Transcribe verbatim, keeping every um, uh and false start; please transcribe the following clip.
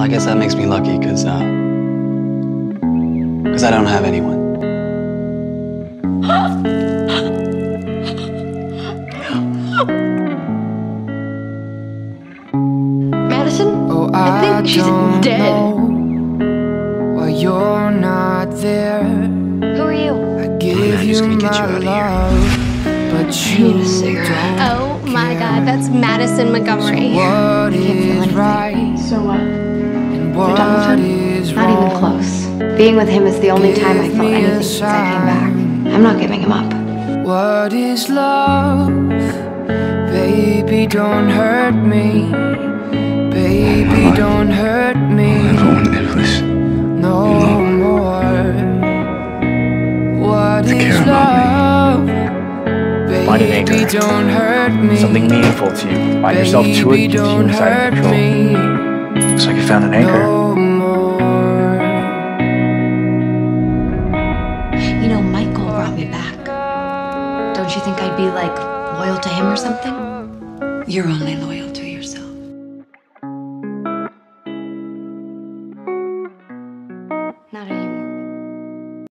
Well, I guess that makes me lucky, because uh, because I don't have anyone. Oh, I think I she's don't dead. Know why you're not there? Who are you? I gave you my love, but you don't. Oh my God, that's Madison Montgomery. So what is right? So what? You're done with him? Not even close. Being with him is the only time I felt anything since I came back. I'm not giving him up. What is love? Baby, don't hurt me. Baby, don't hurt me. I'll never live this. No more. What is love? Find an anchor. Something meaningful to you. Find yourself to it. You're inside control. Looks like you found an anchor. You know, Michael brought me back. Don't you think I'd be like loyal to him or something? You're only loyal to you.